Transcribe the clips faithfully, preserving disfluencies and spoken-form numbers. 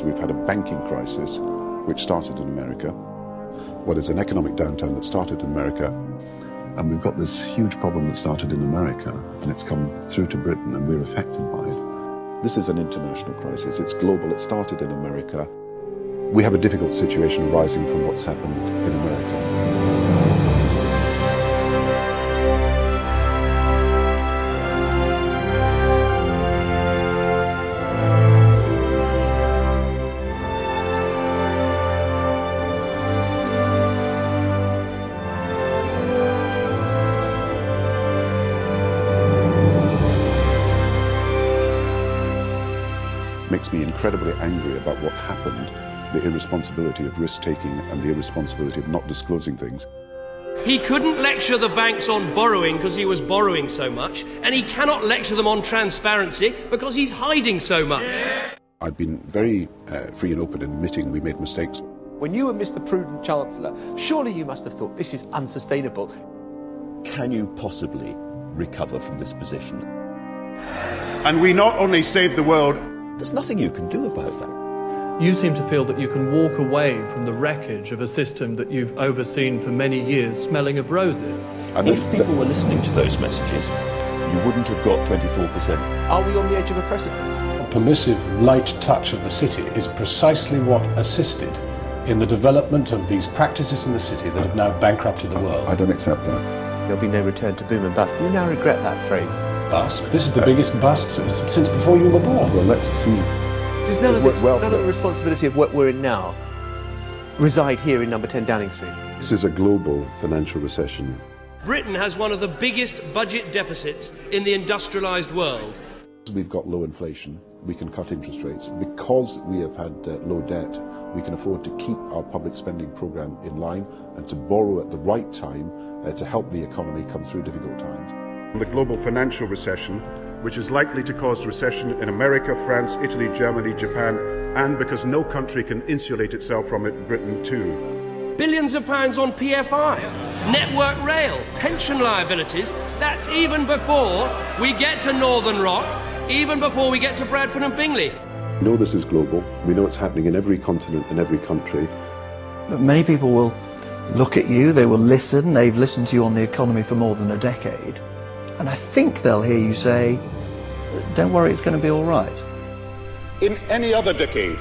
So we've had a banking crisis which started in America, what is an economic downturn that started in America, and we've got this huge problem that started in America and it's come through to Britain and we're affected by it. This is an international crisis, it's global, it started in America. We have a difficult situation arising from what's happened in America. Makes me incredibly angry about what happened, the irresponsibility of risk-taking and the irresponsibility of not disclosing things. He couldn't lecture the banks on borrowing because he was borrowing so much, and he cannot lecture them on transparency because he's hiding so much. Yeah. I've been very uh, free and open in admitting we made mistakes. When you were Mister Prudent Chancellor, surely you must have thought this is unsustainable. Can you possibly recover from this position? And we not only saved the world, there's nothing you can do about that. You seem to feel that you can walk away from the wreckage of a system that you've overseen for many years, smelling of roses. And if the, people were listening to those messages, you wouldn't have got twenty-four percent. Are we on the edge of a precipice? A permissive, light touch of the city is precisely what assisted in the development of these practices in the city that have now bankrupted the world. I don't accept that. There'll be no return to boom and bust. Do you now regret that phrase? Bust. This is the biggest bust since before you were born. Well, let's see. Does none, of, this, well, none of the responsibility of what we're in now reside here in number ten Downing Street? This is a global financial recession. Britain has one of the biggest budget deficits in the industrialised world. We've got low inflation, we can cut interest rates. Because we have had uh, low debt, we can afford to keep our public spending programme in line and to borrow at the right time uh, to help the economy come through difficult times. The global financial recession, which is likely to cause recession in America, France, Italy, Germany, Japan, and because no country can insulate itself from it, Britain too. Billions of pounds on P F I, Network Rail, pension liabilities, that's even before we get to Northern Rock, even before we get to Bradford and Bingley. We know this is global, we know it's happening in every continent and every country. But many people will look at you, they will listen, they've listened to you on the economy for more than a decade. And I think they'll hear you say, don't worry, it's going to be all right. In any other decade,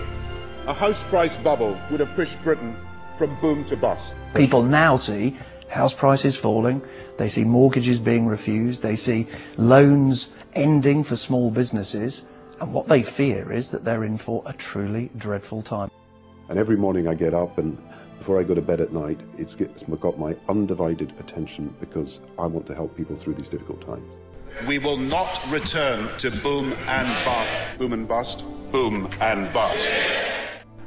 a house price bubble would have pushed Britain from boom to bust. People now see house prices falling, they see mortgages being refused, they see loans ending for small businesses, and what they fear is that they're in for a truly dreadful time. And every morning I get up and before I go to bed at night, it's got my undivided attention because I want to help people through these difficult times. We will not return to boom and bust. Boom and bust. Boom and bust.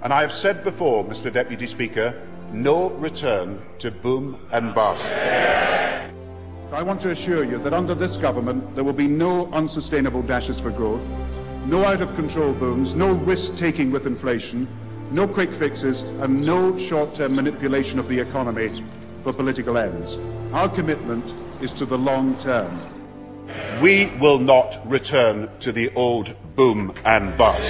And I have said before, Mister Deputy Speaker, no return to boom and bust. I want to assure you that under this government, there will be no unsustainable dashes for growth, no out-of-control booms, no risk-taking with inflation, no quick fixes and no short-term manipulation of the economy for political ends. Our commitment is to the long term. We will not return to the old boom and bust.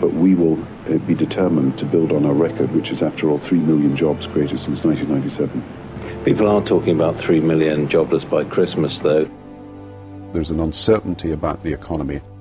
But we will uh, be determined to build on our record, which is, after all, three million jobs created since nineteen ninety-seven. People are talking about three million jobless by Christmas, though. There's an uncertainty about the economy.